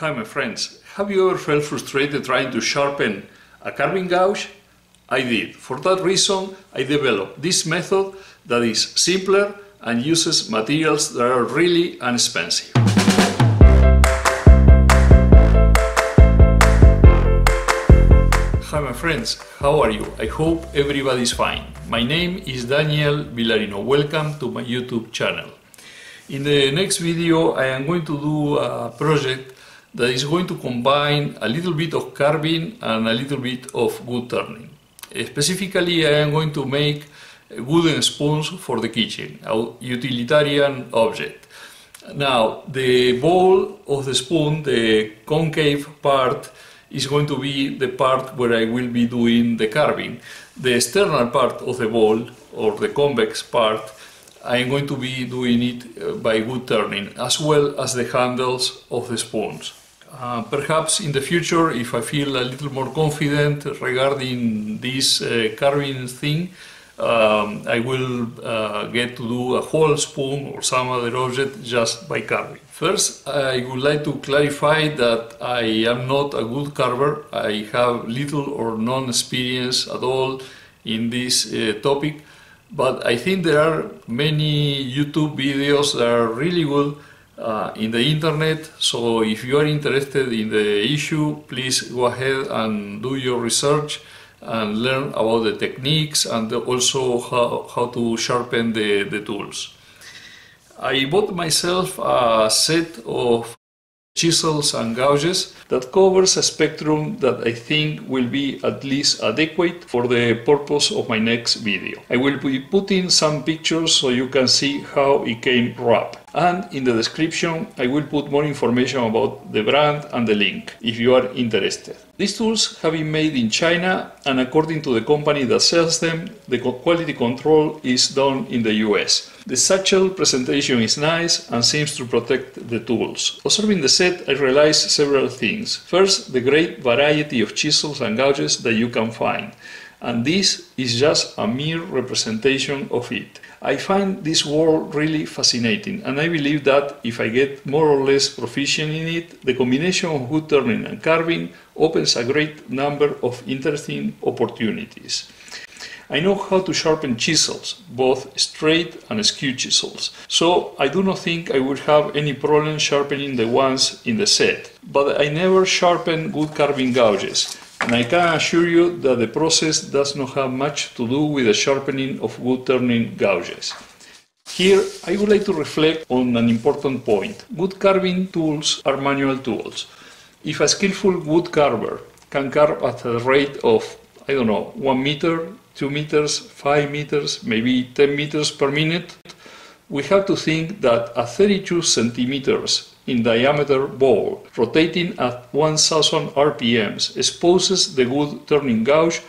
Hi my friends, have you ever felt frustrated trying to sharpen a carving gouge? I did. For that reason I developed this method that is simpler and uses materials that are really inexpensive. Hi my friends, how are you? I hope everybody's fine. My name is Daniel Vilariño. Welcome to my YouTube channel. In the next video I am going to do a project that is going to combine a little bit of carving and a little bit of wood turning. Specifically I am going to make wooden spoons for the kitchen, a utilitarian object. Now the bowl of the spoon, the concave part, is going to be the part where I will be doing the carving. The external part of the bowl, or the convex part, I am going to be doing it by wood turning, as well as the handles of the spoons. Perhaps in the future, if I feel a little more confident regarding this carving thing, I will get to do a whole spoon or some other object just by carving. First, I would like to clarify that I am not a good carver. I have little or no experience at all in this topic. But I think there are many YouTube videos that are really good in the internet, so if you are interested in the issue, please go ahead and do your research and learn about the techniques and also how to sharpen the tools. I bought myself a set of chisels and gouges that covers a spectrum that I think will be at least adequate for the purpose of my next video. I will be putting some pictures so you can see how it came wrapped. And in the description I will put more information about the brand and the link if you are interested. These tools have been made in China, and according to the company that sells them, the quality control is done in the US. The satchel presentation is nice and seems to protect the tools. Observing the set, I realized several things. First, the great variety of chisels and gouges that you can find, and this is just a mere representation of it. I find this world really fascinating, and I believe that if I get more or less proficient in it, the combination of wood turning and carving opens a great number of interesting opportunities. I know how to sharpen chisels, both straight and skew chisels, so I do not think I would have any problem sharpening the ones in the set. But I never sharpen wood carving gouges, and I can assure you that the process does not have much to do with the sharpening of wood turning gouges. Here I would like to reflect on an important point. Wood carving tools are manual tools. If a skillful wood carver can carve at a rate of, I don't know, 1 meter, 2 meters, 5 meters, maybe 10 meters per minute, we have to think that a 32 centimeters in diameter bowl rotating at 1000 RPMs exposes the wood turning gouge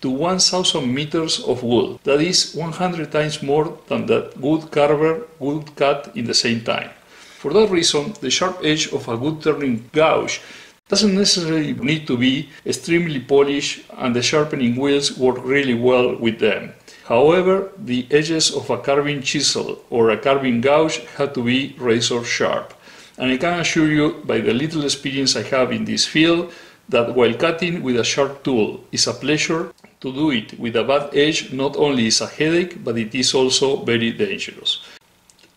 to 1000 meters of wood. That is 100 times more than that wood carver would cut in the same time. For that reason, the sharp edge of a wood turning gouge doesn't necessarily need to be extremely polished, and the sharpening wheels work really well with them. However, the edges of a carving chisel or a carving gouge have to be razor sharp. And I can assure you, by the little experience I have in this field, that while cutting with a sharp tool is a pleasure, to do it with a bad edge not only is a headache, but it is also very dangerous.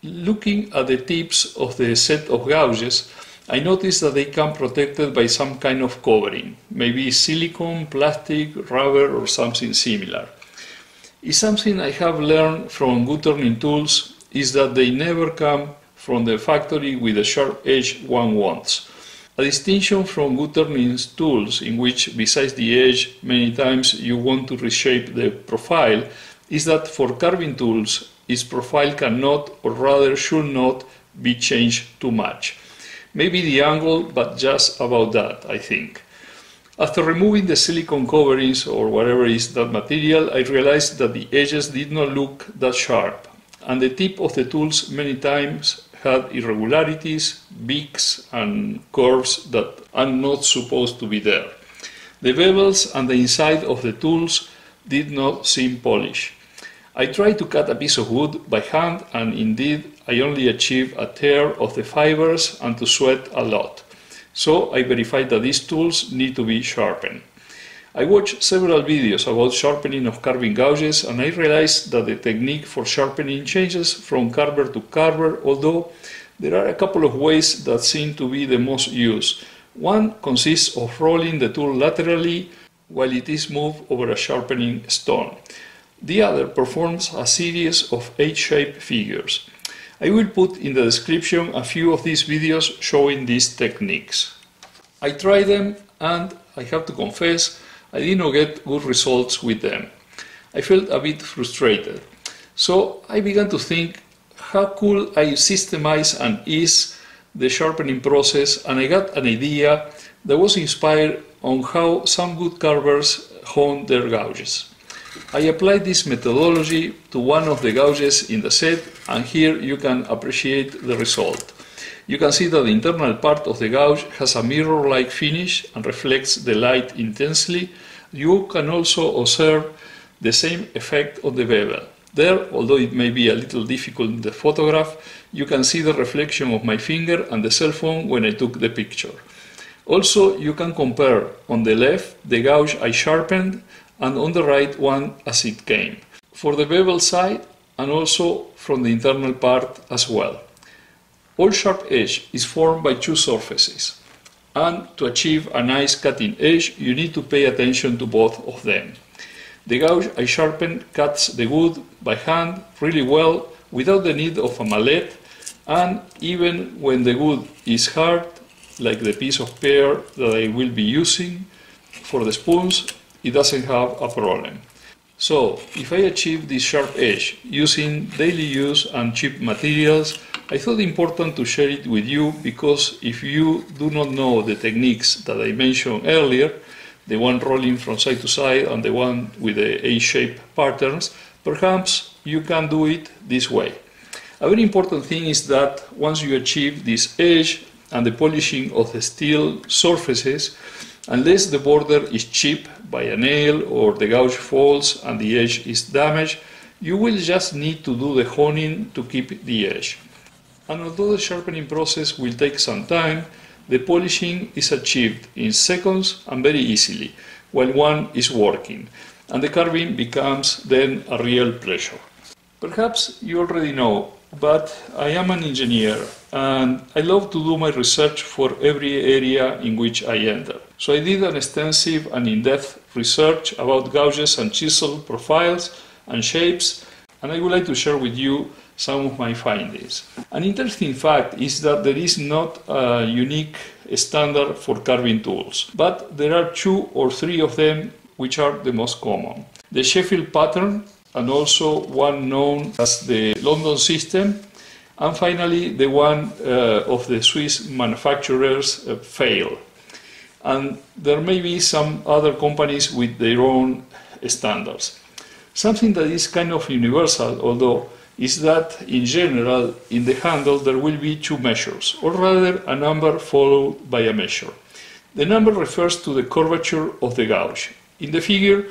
Looking at the tips of the set of gouges, I noticed that they come protected by some kind of covering, maybe silicone, plastic, rubber, or something similar. It's something I have learned from wood turning tools is that they never come from the factory with the sharp edge one wants. A distinction from wood turning tools in which, besides the edge, many times you want to reshape the profile, is that for carving tools, its profile cannot, or rather should not, be changed too much. Maybe the angle, but just about that, I think. After removing the silicone coverings or whatever is that material, I realized that the edges did not look that sharp, and the tip of the tools many times had irregularities, beaks and curves that are not supposed to be there. The bevels and the inside of the tools did not seem polished. I tried to cut a piece of wood by hand, and indeed I only achieved a tear of the fibers and to sweat a lot. So I verified that these tools need to be sharpened. I watched several videos about sharpening of carving gouges, and I realized that the technique for sharpening changes from carver to carver, although there are a couple of ways that seem to be the most used. One consists of rolling the tool laterally while it is moved over a sharpening stone. The other performs a series of H-shaped figures. I will put in the description a few of these videos showing these techniques. I tried them and I have to confess I did not get good results with them. I felt a bit frustrated. So I began to think, how could I systemize and ease the sharpening process, and I got an idea that was inspired on how some good carvers hone their gouges. I applied this methodology to one of the gouges in the set, and here you can appreciate the result. You can see that the internal part of the gouge has a mirror-like finish and reflects the light intensely. You can also observe the same effect on the bevel. There, although it may be a little difficult in the photograph, you can see the reflection of my finger and the cell phone when I took the picture. Also, you can compare on the left the gouge I sharpened and on the right one as it came, for the bevel side and also from the internal part as well. All sharp edge is formed by two surfaces, and to achieve a nice cutting edge you need to pay attention to both of them. The gouge I sharpened cuts the wood by hand really well without the need of a mallet, and even when the wood is hard, like the piece of pear that I will be using for the spoons, it doesn't have a problem. So if I achieve this sharp edge using daily use and cheap materials, I thought important to share it with you, because if you do not know the techniques that I mentioned earlier, the one rolling from side to side and the one with the A-shaped patterns, perhaps you can do it this way. A very important thing is that once you achieve this edge and the polishing of the steel surfaces, unless the border is chipped by a nail or the gouge falls and the edge is damaged, you will just need to do the honing to keep the edge. And although the sharpening process will take some time, the polishing is achieved in seconds and very easily while one is working, and the carving becomes then a real pleasure. Perhaps you already know, but I am an engineer and I love to do my research for every area in which I enter. So I did an extensive and in-depth research about gouges and chisel profiles and shapes, and I would like to share with you some of my findings. An interesting fact is that there is not a unique standard for carving tools, but there are two or three of them which are the most common. The Sheffield pattern, and also one known as the London system, and finally the one of the Swiss manufacturers, Pfeil. And there may be some other companies with their own standards. Something that is kind of universal, although, is that in general in the handle there will be two measures, or rather a number followed by a measure. The number refers to the curvature of the gouge. In the figure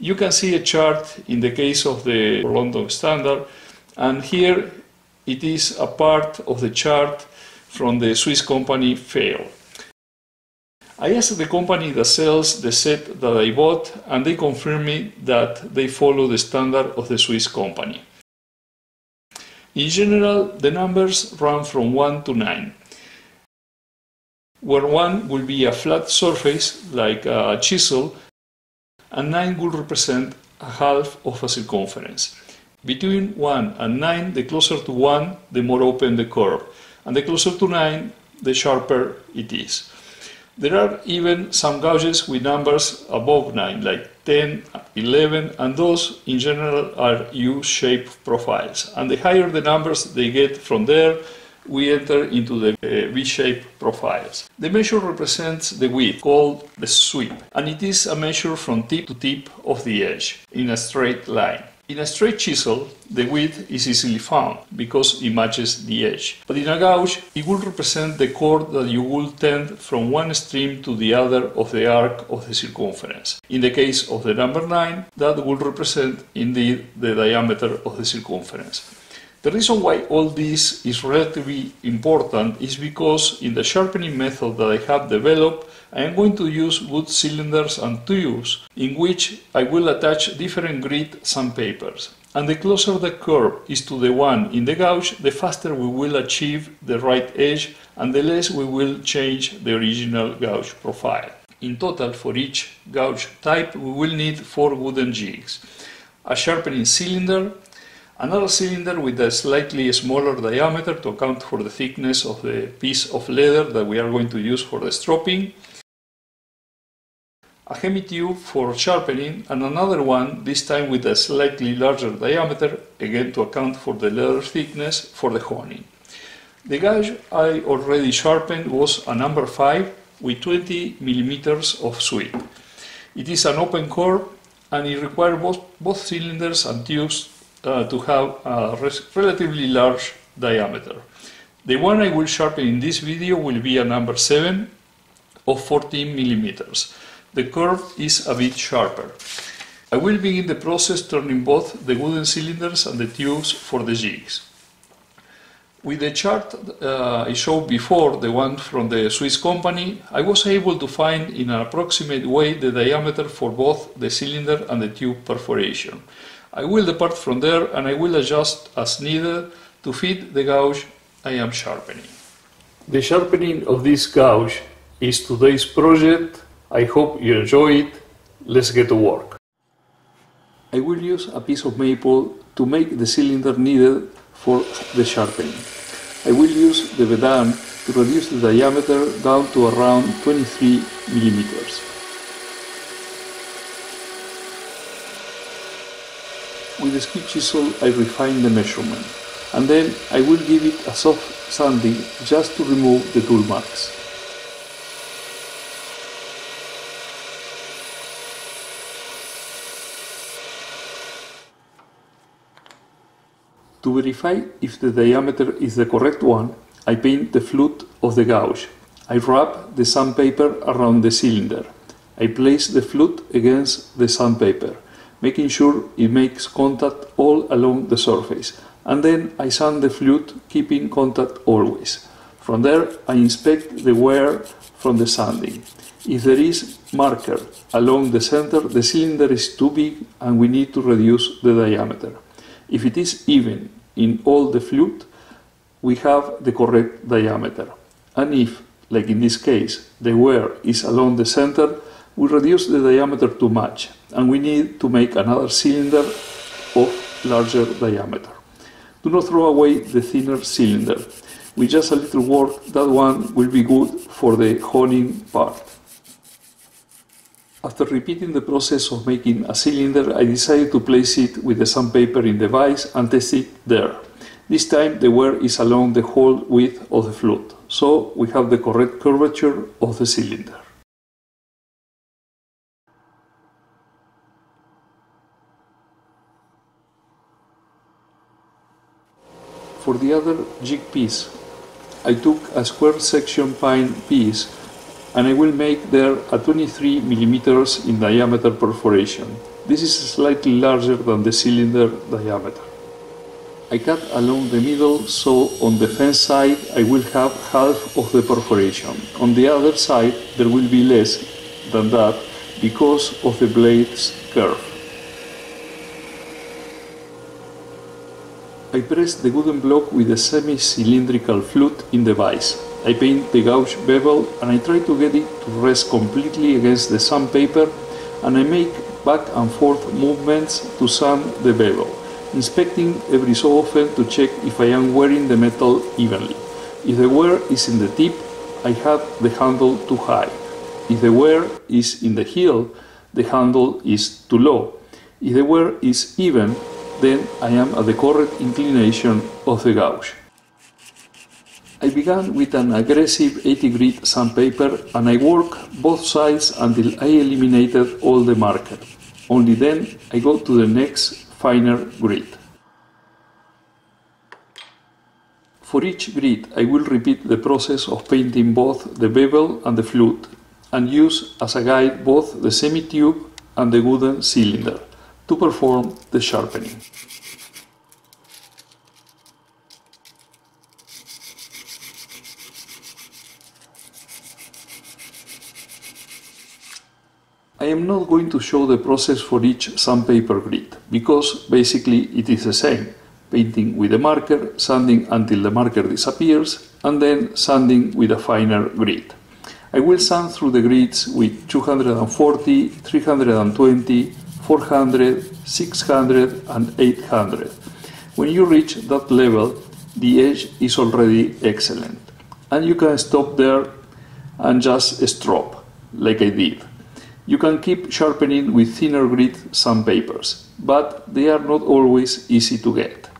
you can see a chart in the case of the London standard, and here it is a part of the chart from the Swiss company Pfeil. I asked the company that sells the set that I bought, and they confirmed me that they follow the standard of the Swiss company. In general, the numbers run from 1 to 9, where 1 will be a flat surface, like a chisel, and 9 will represent a half of a circumference. Between 1 and 9, the closer to 1, the more open the curve, and the closer to 9, the sharper it is. There are even some gouges with numbers above 9, like 10, 11, and those in general are U-shaped profiles. And the higher the numbers they get from there, we enter into the V-shaped profiles. The measure represents the width, called the sweep, and it is a measure from tip to tip of the edge, in a straight line. In a straight chisel, the width is easily found because it matches the edge. But in a gouge, it will represent the chord that you will tend from one extreme to the other of the arc of the circumference. In the case of the number 9, that will represent indeed the diameter of the circumference. The reason why all this is relatively important is because in the sharpening method that I have developed, I am going to use wood cylinders and tubes, in which I will attach different grit sandpapers. And the closer the curve is to the one in the gouge, the faster we will achieve the right edge and the less we will change the original gouge profile. In total, for each gouge type, we will need 4 wooden jigs, a sharpening cylinder, another cylinder with a slightly smaller diameter to account for the thickness of the piece of leather that we are going to use for the stropping, a hemitube for sharpening, and another one, this time with a slightly larger diameter, again to account for the leather thickness, for the honing. The gouge I already sharpened was a number 5 with 20 millimeters of sweep. It is an open curve and it requires both cylinders and tubes to have a relatively large diameter. The one I will sharpen in this video will be a number 7 of 14 millimeters. The curve is a bit sharper. I will begin the process turning both the wooden cylinders and the tubes for the jigs. With the chart I showed before, the one from the Swiss company, I was able to find in an approximate way the diameter for both the cylinder and the tube perforation. I will depart from there and I will adjust as needed to fit the gouge I am sharpening. The sharpening of this gouge is today's project. I hope you enjoy it. Let's get to work. I will use a piece of maple to make the cylinder needed for the sharpening. I will use the bedan to reduce the diameter down to around 23 millimeters. With the skip chisel I refine the measurement, and then I will give it a soft sanding just to remove the tool marks. To verify if the diameter is the correct one, I paint the flute of the gouge. I wrap the sandpaper around the cylinder. I place the flute against the sandpaper, making sure it makes contact all along the surface, and then I sand the flute, keeping contact always. From there I inspect the wear from the sanding. If there is marker along the center, the cylinder is too big and we need to reduce the diameter. If it is even in all the flute, we have the correct diameter, and if, like in this case, the wear is along the center, we reduce the diameter too much and we need to make another cylinder of larger diameter. Do not throw away the thinner cylinder. With just a little work, that one will be good for the honing part. After repeating the process of making a cylinder, I decided to place it with the sandpaper in the vise and test it there. This time the wear is along the whole width of the flute, so we have the correct curvature of the cylinder. For the other jig piece, I took a square section pine piece and I will make there a 23 mm in diameter perforation. This is slightly larger than the cylinder diameter. I cut along the middle, so on the fence side I will have half of the perforation. On the other side there will be less than that because of the blade's curve. I press the wooden block with a semi-cylindrical flute in the vise. I paint the gouge bevel and I try to get it to rest completely against the sandpaper, and I make back and forth movements to sand the bevel, inspecting every so often to check if I am wearing the metal evenly. If the wear is in the tip, I have the handle too high. If the wear is in the heel, the handle is too low. If the wear is even, then I am at the correct inclination of the gouge. I began with an aggressive 80 grit sandpaper and I worked both sides until I eliminated all the marker. Only then I go to the next finer grit. For each grit I will repeat the process of painting both the bevel and the flute, and use as a guide both the semi-tube and the wooden cylinder to perform the sharpening. I am not going to show the process for each sandpaper grid, because basically it is the same: painting with a marker, sanding until the marker disappears, and then sanding with a finer grid. I will sand through the grids with 240, 320, 400, 600 and 800. When you reach that level, the edge is already excellent, and you can stop there and just strop, like I did. You can keep sharpening with thinner grit sandpapers, but they are not always easy to get.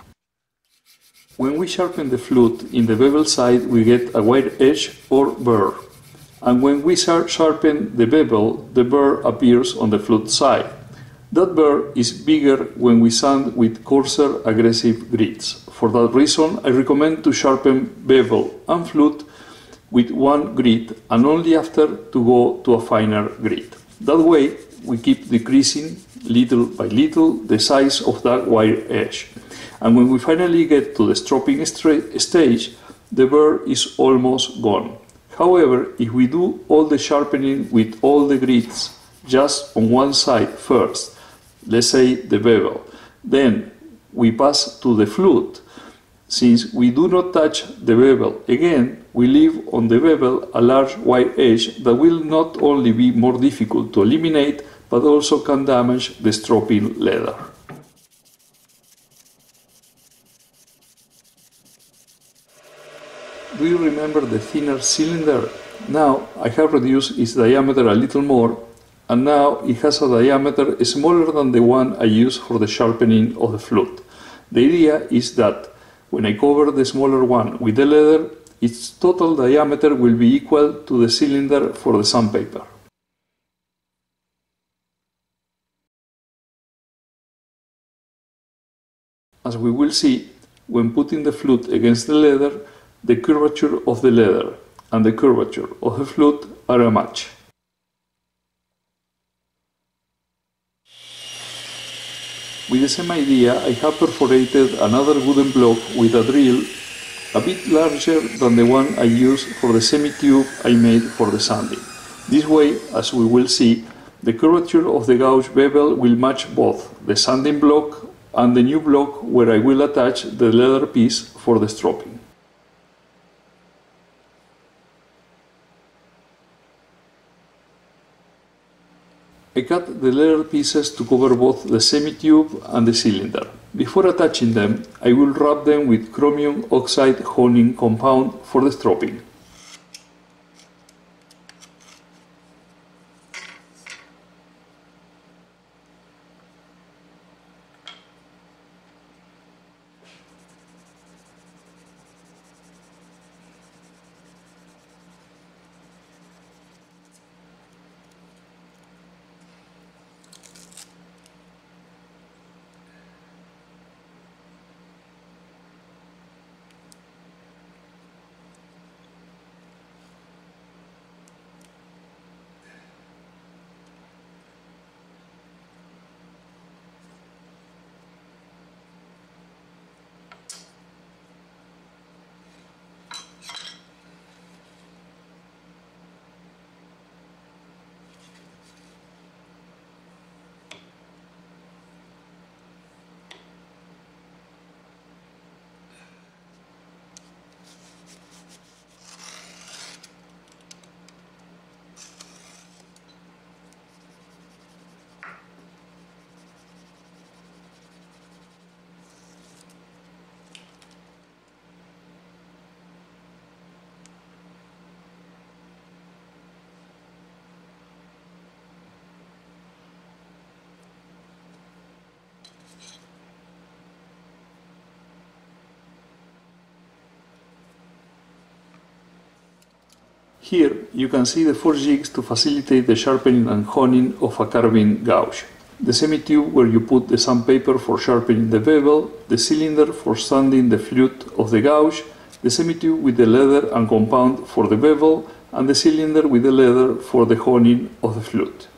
When we sharpen the flute in the bevel side, we get a wide edge or burr, and when we sharpen the bevel, the burr appears on the flute side. That burr is bigger when we sand with coarser, aggressive grits. For that reason, I recommend to sharpen bevel and flute with one grit, and only after to go to a finer grit. That way, we keep decreasing, little by little, the size of that wire edge. And when we finally get to the stropping stage, the burr is almost gone. However, if we do all the sharpening with all the grits just on one side first, let's say the bevel, then we pass to the flute. Since we do not touch the bevel again, we leave on the bevel a large wide edge that will not only be more difficult to eliminate, but also can damage the stropping leather. Do you remember the thinner cylinder? Now I have reduced its diameter a little more, and now it has a diameter smaller than the one I used for the sharpening of the flute. The idea is that when I cover the smaller one with the leather, its total diameter will be equal to the cylinder for the sandpaper. As we will see, when putting the flute against the leather, the curvature of the leather and the curvature of the flute are a match. With the same idea, I have perforated another wooden block with a drill a bit larger than the one I used for the semi-tube I made for the sanding. This way, as we will see, the curvature of the gouge bevel will match both the sanding block and the new block where I will attach the leather piece for the stropping. I cut the leather pieces to cover both the semi-tube and the cylinder. Before attaching them, I will wrap them with chromium oxide honing compound for the stropping. Here you can see the four jigs to facilitate the sharpening and honing of a carving gouge: the semi-tube where you put the sandpaper for sharpening the bevel, the cylinder for sanding the flute of the gouge, the semi-tube with the leather and compound for the bevel, and the cylinder with the leather for the honing of the flute.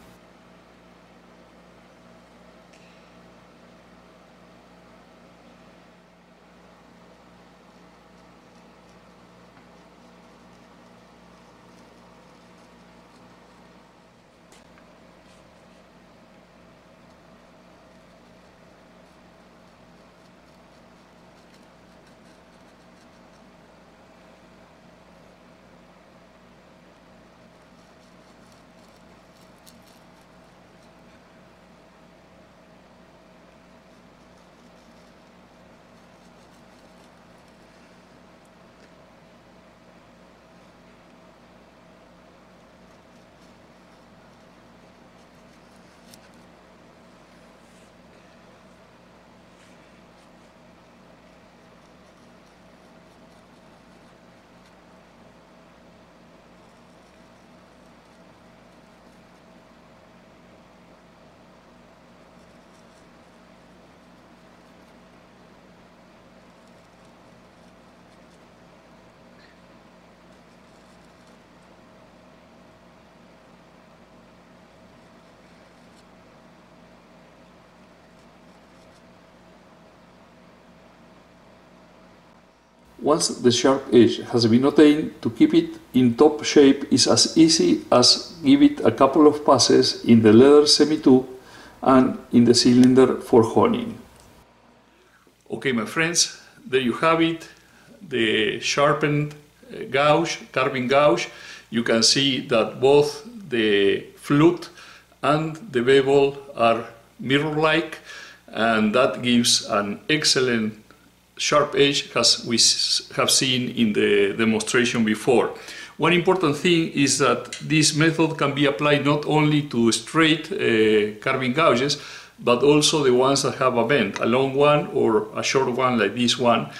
Once the sharp edge has been obtained, to keep it in top shape is as easy as give it a couple of passes in the leather semi-tube and in the cylinder for honing. Okay, my friends, there you have it, the sharpened gouge, carving gouge. You can see that both the flute and the bevel are mirror-like, and that gives an excellent sharp edge, as we have seen in the demonstration before. One important thing is that this method can be applied not only to straight carving gouges, but also the ones that have a bend, a long one or a short one like this one.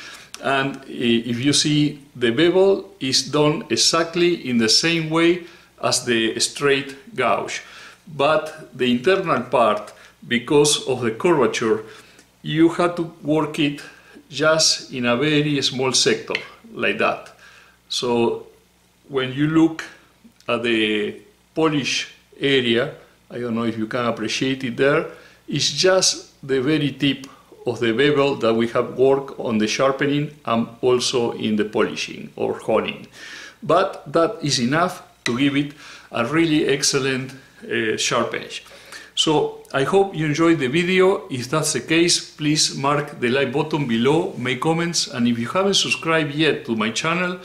And if you see, the bevel is done exactly in the same way as the straight gouge, but the internal part, because of the curvature, you have to work it just in a very small sector, like that. So when you look at the polish area, I don't know if you can appreciate it there, it's just the very tip of the bevel that we have worked on the sharpening and also in the polishing or honing. But that is enough to give it a really excellent sharp edge. So I hope you enjoyed the video. If that's the case, please mark the like button below, make comments, and if you haven't subscribed yet to my channel,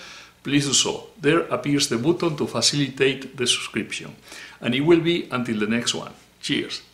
please do so. There appears the button to facilitate the subscription. And it will be until the next one. Cheers!